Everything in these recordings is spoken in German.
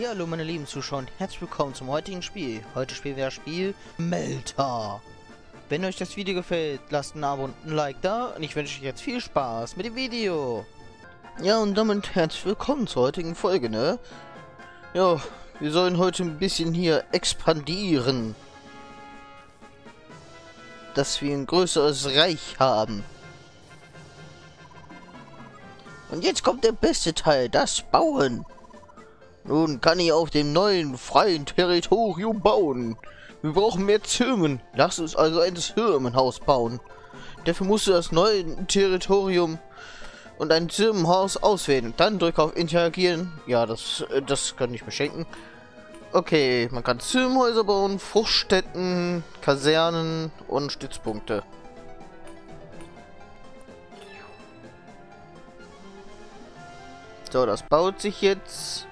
Ja, hallo meine lieben Zuschauer und herzlich willkommen zum heutigen Spiel. Heute spielen wir das Spiel Melter. Wenn euch das Video gefällt, lasst ein Abo und ein Like da und ich wünsche euch jetzt viel Spaß mit dem Video. Ja, und damit herzlich willkommen zur heutigen Folge, ne? Ja, wir sollen heute ein bisschen hier expandieren. Dass wir ein größeres Reich haben. Und jetzt kommt der beste Teil, das Bauen. Nun kann ich auf dem neuen, freien Territorium bauen. Wir brauchen mehr Türmen. Lass uns also ein Türmenhaus bauen. Dafür musst du das neue Territorium und ein Türmenhaus auswählen. Dann drücke auf Interagieren. Ja, das kann ich mir schenken. Okay, man kann Türmenhäuser bauen, Fruchtstätten, Kasernen und Stützpunkte. So, das baut sich jetzt.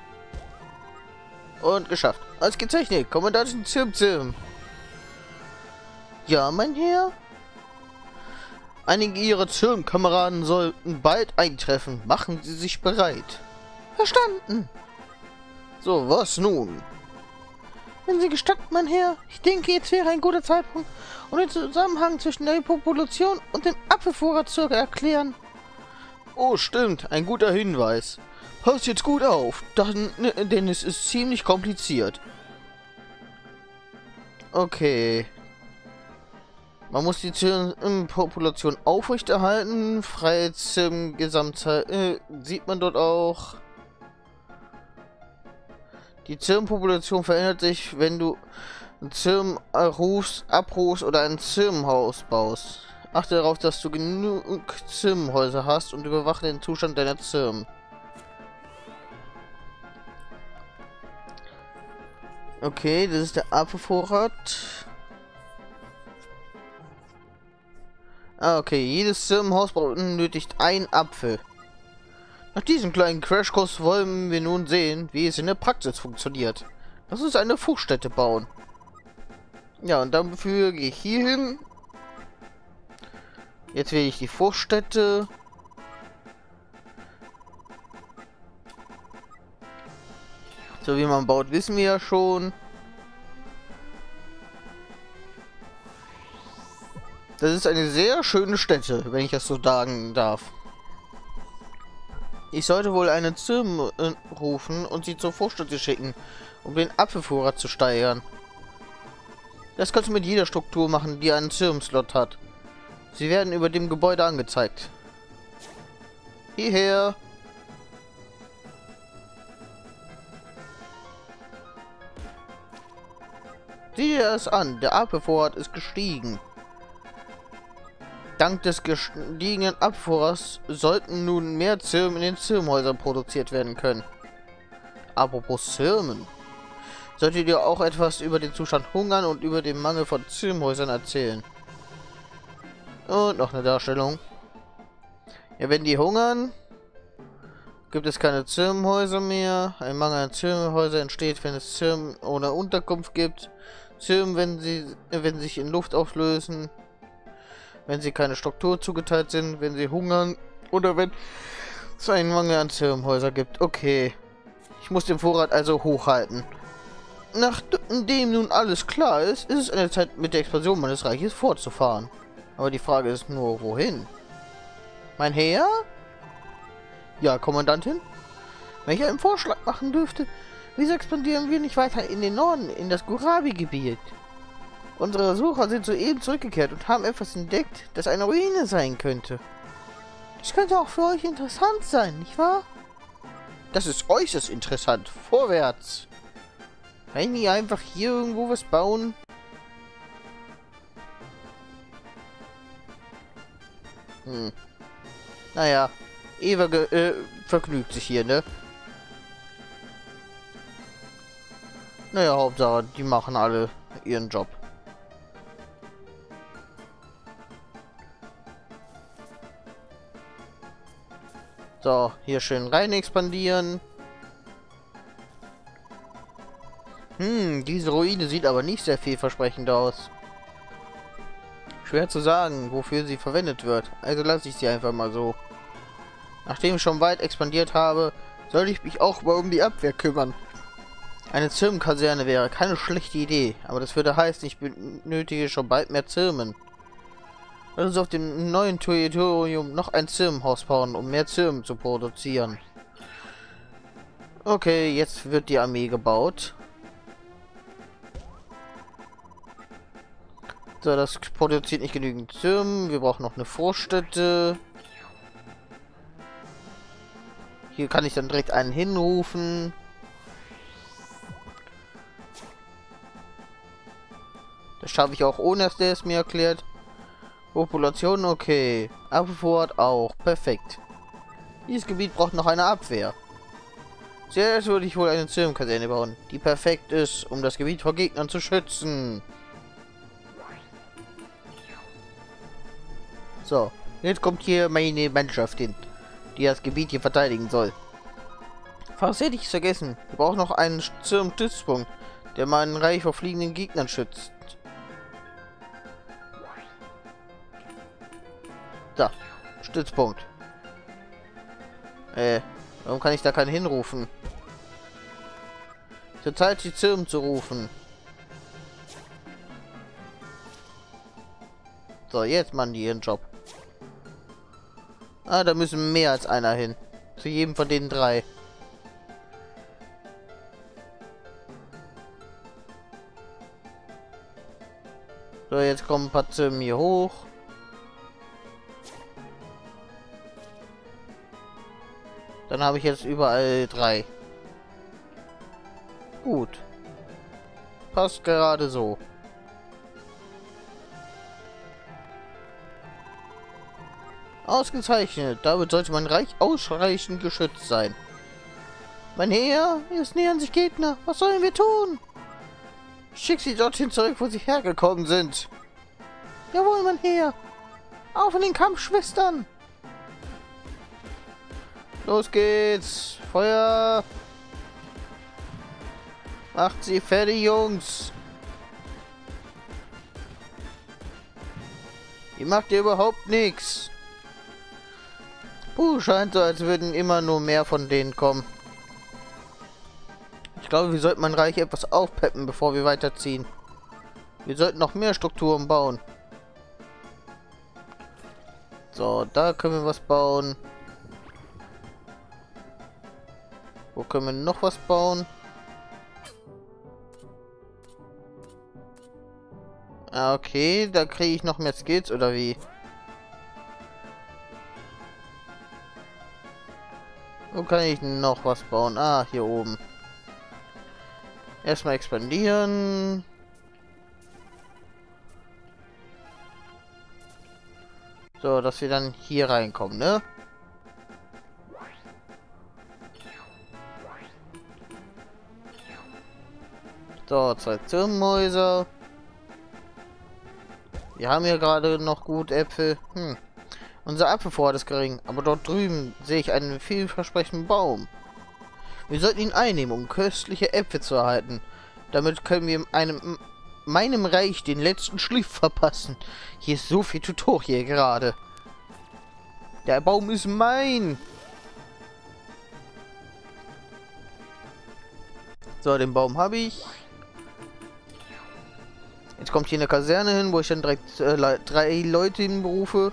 Und geschafft. Als gezeichnet. Kommandantin Zirm. Ja, mein Herr. Einige ihrer Zirm-Kameraden sollten bald eintreffen. Machen Sie sich bereit. Verstanden. So, was nun? Wenn Sie gestatten, mein Herr. Ich denke, jetzt wäre ein guter Zeitpunkt, um den Zusammenhang zwischen der Population und dem Apfelvorrat zu erklären. Oh, stimmt. Ein guter Hinweis. Passt jetzt gut auf, denn es ist ziemlich kompliziert. Okay. Man muss die Population aufrechterhalten. Freiheits-Gesamtzahl sieht man dort auch. Die Zirbenpopulation verändert sich, wenn du einen Zirben rufst, abrufst oder ein Zirbenhaus baust. Achte darauf, dass du genug Zirbenhäuser hast und überwache den Zustand deiner Zirben. Okay, das ist der Apfelvorrat. Ah, okay. Jedes Zirbenhaus benötigt einen Apfel. Nach diesem kleinen Crashkurs wollen wir nun sehen, wie es in der Praxis funktioniert. Lass uns eine Fruchtstätte bauen. Ja, und dafür gehe ich hier hin. Jetzt wähle ich die Fruchtstätte. So wie man baut, wissen wir ja schon. Das ist eine sehr schöne Stätte, wenn ich das so sagen darf. Ich sollte wohl eine Zirme rufen und sie zur Vorstätte schicken, um den Apfelvorrat zu steigern. Das kannst du mit jeder Struktur machen, die einen Zirm-Slot hat. Sie werden über dem Gebäude angezeigt. Hierher! Sieh dir das an, der Apfelvorrat ist gestiegen. Dank des gestiegenen Apfelvorrats sollten nun mehr Zirmen in den Zirmenhäusern produziert werden können. Apropos Zirmen. Solltet ihr auch etwas über den Zustand Hungern und über den Mangel von Zirmenhäusern erzählen. Und noch eine Darstellung. Ja, wenn die hungern, gibt es keine Zirmenhäuser mehr. Ein Mangel an Zirmenhäusern entsteht, wenn es Zirmen ohne Unterkunft gibt. Zirmen, wenn sie sich in Luft auflösen, wenn sie keine Struktur zugeteilt sind, wenn sie hungern oder wenn es einen Mangel an Zirmenhäusern gibt. Okay, ich muss den Vorrat also hochhalten. Nachdem nun alles klar ist, ist es an der Zeit, mit der Expansion meines Reiches fortzufahren. Aber die Frage ist nur, wohin? Mein Herr? Ja, Kommandantin? Wenn ich einen Vorschlag machen dürfte, wieso expandieren wir nicht weiter in den Norden, in das Korabi-Gebiet? Unsere Sucher sind soeben zurückgekehrt und haben etwas entdeckt, das eine Ruine sein könnte. Das könnte auch für euch interessant sein, nicht wahr? Das ist äußerst interessant. Vorwärts! Kann ich nicht einfach hier irgendwo was bauen? Hm. Naja. Eva vergnügt sich hier, ne? Naja, Hauptsache, die machen alle ihren Job. So, hier schön rein expandieren. Hm, diese Ruine sieht aber nicht sehr vielversprechend aus. Schwer zu sagen, wofür sie verwendet wird. Also lasse ich sie einfach mal so. Nachdem ich schon weit expandiert habe, soll ich mich auch mal um die Abwehr kümmern. Eine Zirbenkaserne wäre keine schlechte Idee, aber das würde heißen, ich benötige schon bald mehr Zirben. Lass uns auf dem neuen Territorium noch ein Zirbenhaus bauen, um mehr Zirben zu produzieren. Okay, jetzt wird die Armee gebaut. So, das produziert nicht genügend Zirben. Wir brauchen noch eine Vorstätte. Hier kann ich dann direkt einen hinrufen. Das schaffe ich auch ohne, dass der es mir erklärt. Population, okay. Abwehrvorrat auch. Perfekt. Dieses Gebiet braucht noch eine Abwehr. Zuerst würde ich wohl eine Zirbenkaserne bauen, die perfekt ist, um das Gebiet vor Gegnern zu schützen. So, jetzt kommt hier meine Mannschaft hin, die das Gebiet hier verteidigen soll. Fast hätte ich es vergessen. Wir brauchen noch einen Zirbenstützpunkt, der mein Reich vor fliegenden Gegnern schützt. Da, Stützpunkt. Warum kann ich da keinen hinrufen? Zur Zeit, die Zirben zu rufen. So, jetzt machen die ihren Job. Ah, da müssen mehr als einer hin. Zu jedem von den drei. So, jetzt kommen ein paar Zirben hier hoch. Dann habe ich jetzt überall drei. Gut. Passt gerade so. Ausgezeichnet. Damit sollte mein Reich ausreichend geschützt sein. Mein Heer, jetzt nähern sich Gegner. Was sollen wir tun? Schick sie dorthin zurück, wo sie hergekommen sind. Jawohl, mein Heer. Auf in den Kampf, Schwestern. Los geht's! Feuer! Macht sie fertig, Jungs! Ihr macht ihr überhaupt nichts! Puh, scheint so, als würden immer nur mehr von denen kommen. Ich glaube, wir sollten mein Reich etwas aufpeppen, bevor wir weiterziehen. Wir sollten noch mehr Strukturen bauen. So, da können wir was bauen. Wo können wir noch was bauen? Okay, da kriege ich noch mehr Skills, oder wie? Wo kann ich noch was bauen? Ah, hier oben. Erstmal expandieren. So, dass wir dann hier reinkommen, ne? So, 2 Zirbenhäuser. Wir haben hier gerade noch gut Äpfel. Unser Apfelvorrat ist gering, aber dort drüben sehe ich einen vielversprechenden Baum. Wir sollten ihn einnehmen, um köstliche Äpfel zu erhalten. Damit können wir meinem Reich den letzten Schliff verpassen. Hier ist so viel Tutor hier gerade. Der Baum ist mein. So, den Baum habe ich. Jetzt kommt hier eine Kaserne hin, wo ich dann direkt 3 Leute hinberufe.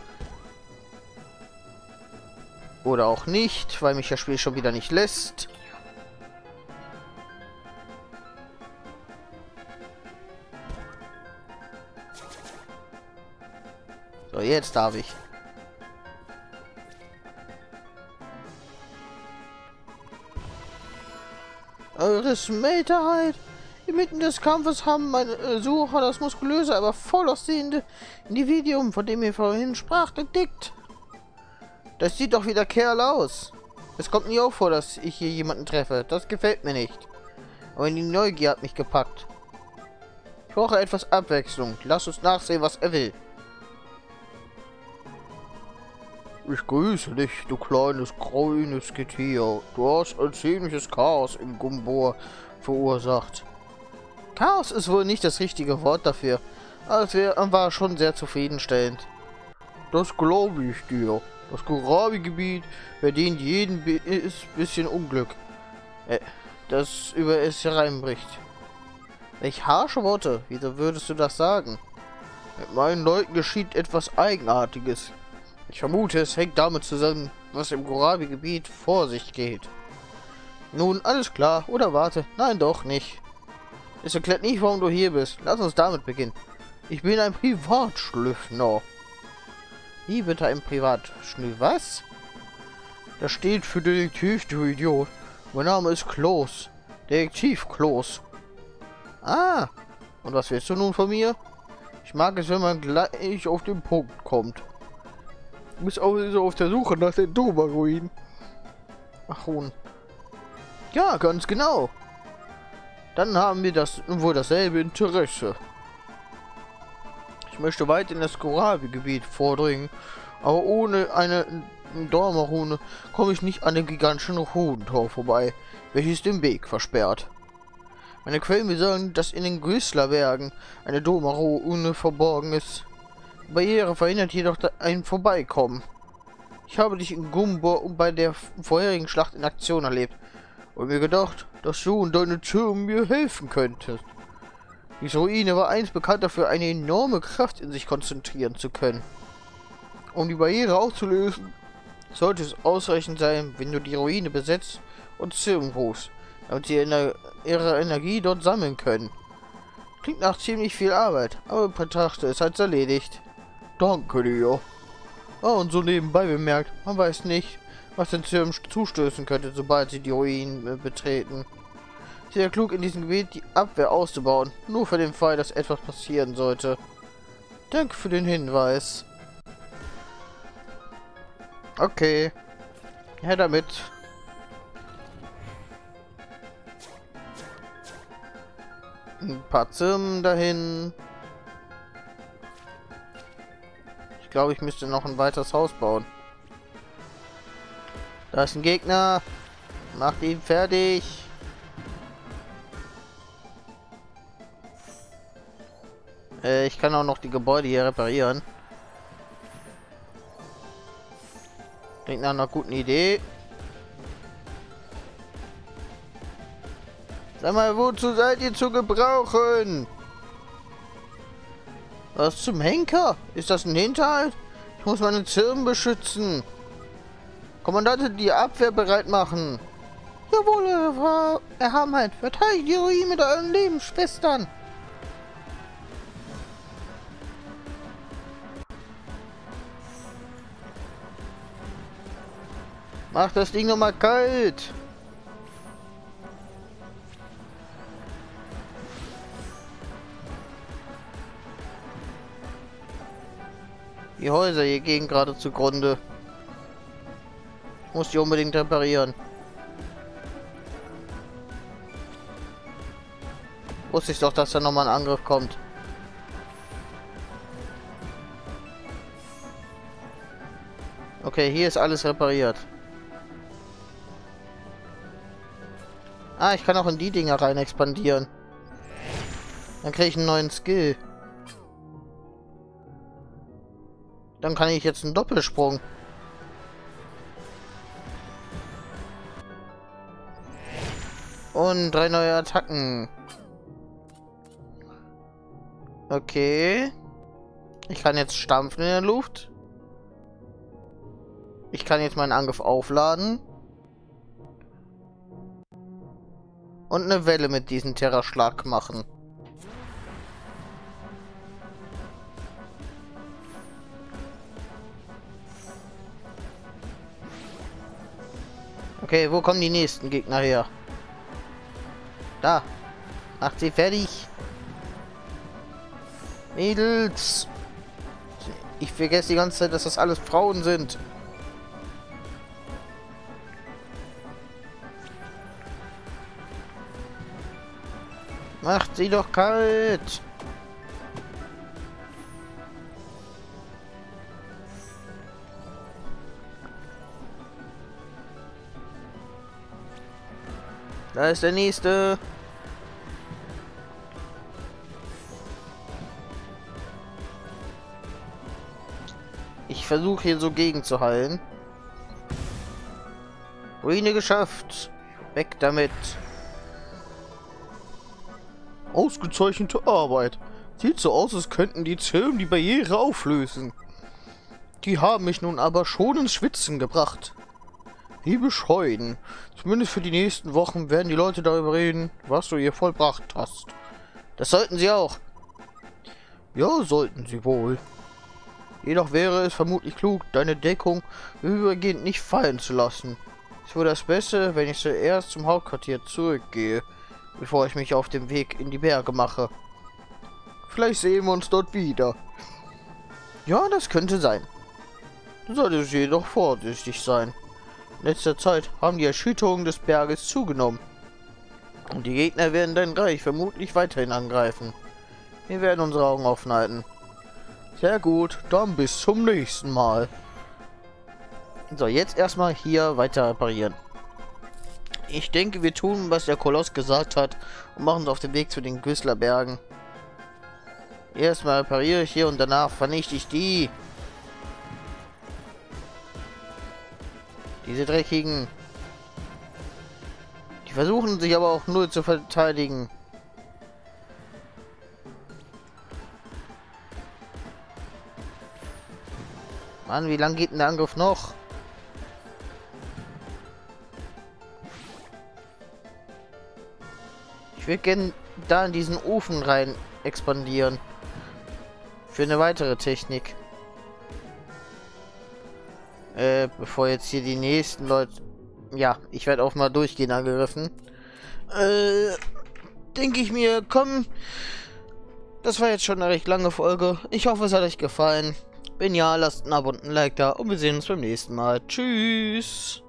Oder auch nicht, weil mich das Spiel schon wieder nicht lässt. So, jetzt darf ich. Eures Melterheit! Inmitten des Kampfes haben meine Sucher das muskulöse, aber voll aussehende Individuum, von dem ihr vorhin spracht, entdeckt. Das sieht doch wie der Kerl aus. Es kommt nie auf vor, dass ich hier jemanden treffe. Das gefällt mir nicht. Aber die Neugier hat mich gepackt. Ich brauche etwas Abwechslung. Lass uns nachsehen, was er will. Ich grüße dich, du kleines grünes Getier. Du hast ein ziemliches Chaos in Gumbor verursacht. Chaos ist wohl nicht das richtige Wort dafür, aber war schon sehr zufriedenstellend. Das glaube ich dir. Das Korabi-Gebiet verdient jeden bisschen Unglück. das über es hereinbricht. Welch harsche Worte, wieso würdest du das sagen? Mit meinen Leuten geschieht etwas Eigenartiges. Ich vermute, es hängt damit zusammen, was im Korabi-Gebiet vor sich geht. Nun, alles klar, oder warte, nein doch nicht. Es erklärt nicht, warum du hier bist. Lass uns damit beginnen. Ich bin ein Privatschlüffner. Wie bitte ein Privatschlüffner? Was? Das steht für Detektiv, du Idiot. Mein Name ist Kloß. Detektiv Kloß. Ah, und was willst du nun von mir? Ich mag es, wenn man gleich auf den Punkt kommt. Du bist auch so auf der Suche nach den Doma-Ruinen. Ach, Huhn. Ja, ganz genau. Dann haben wir das wohl dasselbe Interesse. Ich möchte weit in das Korabi-Gebiet vordringen, aber ohne eine Doma-Rune komme ich nicht an dem gigantischen Runentor vorbei, welches den Weg versperrt. Meine Quellen besagen, dass in den Grüßlerbergen eine Doma-Rune verborgen ist. Die Barriere verhindert jedoch ein Vorbeikommen. Ich habe dich in Gumbo bei der vorherigen Schlacht in Aktion erlebt und mir gedacht, dass du und deine Türme mir helfen könntest. Diese Ruine war einst bekannt dafür, eine enorme Kraft in sich konzentrieren zu können. Um die Barriere aufzulösen, sollte es ausreichend sein, wenn du die Ruine besetzt und Zirben rufst, damit sie ihre Energie dort sammeln können. Klingt nach ziemlich viel Arbeit, aber betrachte es als erledigt. Danke dir. Oh, und so nebenbei bemerkt, man weiß nicht, was den Zirben zustößen könnte, sobald sie die Ruinen betreten. Sehr klug in diesem Gebiet, die Abwehr auszubauen, nur für den Fall, dass etwas passieren sollte. Danke für den Hinweis. Okay. Her damit. Ein paar Zirmen dahin. Ich glaube, ich müsste noch ein weiteres Haus bauen. Da ist ein Gegner. Macht ihn fertig. Ich kann auch noch die Gebäude hier reparieren. Klingt nach einer guten Idee. Sag mal, wozu seid ihr zu gebrauchen? Was zum Henker? Ist das ein Hinterhalt? Ich muss meine Zirben beschützen. Kommandante, die Abwehr bereit machen. Jawohl, Frau Erhabenheit. Verteidigt die Ruine mit euren Lebensschwestern. Mach das Ding nochmal kalt. Die Häuser hier gehen gerade zugrunde. Ich muss die unbedingt reparieren. Wusste ich doch, dass da nochmal ein Angriff kommt. Okay, hier ist alles repariert. Ah, ich kann auch in die Dinger rein expandieren. Dann kriege ich einen neuen Skill. Dann kann ich jetzt einen Doppelsprung. Und 3 neue Attacken. Okay. Ich kann jetzt stampfen in der Luft. Ich kann jetzt meinen Angriff aufladen. Und eine Welle mit diesem Terrorschlag machen. Okay, wo kommen die nächsten Gegner her? Da. Macht sie fertig. Mädels. Ich vergesse die ganze Zeit, dass das alles Frauen sind. Macht sie doch kalt! Da ist der nächste! Ich versuche hier so gegenzuhalten. Ruine geschafft! Weg damit! ausgezeichnete Arbeit. Sieht so aus, als könnten die Zilben die Barriere auflösen. Die haben mich nun aber schon ins Schwitzen gebracht. Wie bescheiden. Zumindest für die nächsten Wochen werden die Leute darüber reden, was du hier vollbracht hast. Das sollten sie auch. Ja, sollten sie wohl. Jedoch wäre es vermutlich klug, deine Deckung übergehend nicht fallen zu lassen. Es wäre das Beste, wenn ich zuerst zum Hauptquartier zurückgehe, bevor ich mich auf dem Weg in die Berge mache. Vielleicht sehen wir uns dort wieder. Ja, das könnte sein. Du solltest jedoch vorsichtig sein. In letzter Zeit haben die Erschütterungen des Berges zugenommen. Und die Gegner werden dein Reich vermutlich weiterhin angreifen. Wir werden unsere Augen offen halten. Sehr gut, dann bis zum nächsten Mal. So, jetzt erstmal hier weiter reparieren. Ich denke, wir tun, was der Koloss gesagt hat und machen uns auf den Weg zu den Grüßlerbergen. Erstmal repariere ich hier und danach vernichte ich die. Diese dreckigen. Die versuchen sich aber auch nur zu verteidigen. Mann, wie lange geht denn der Angriff noch? Ich würde gerne da in diesen Ofen rein expandieren. Für eine weitere Technik. Bevor jetzt hier die nächsten Leute... Ja, ich werde auch mal durchgehend angegriffen. Denke ich mir, komm. Das war jetzt schon eine recht lange Folge. Ich hoffe, es hat euch gefallen. Wenn ja, lasst ein Abo und ein Like da und wir sehen uns beim nächsten Mal. Tschüss.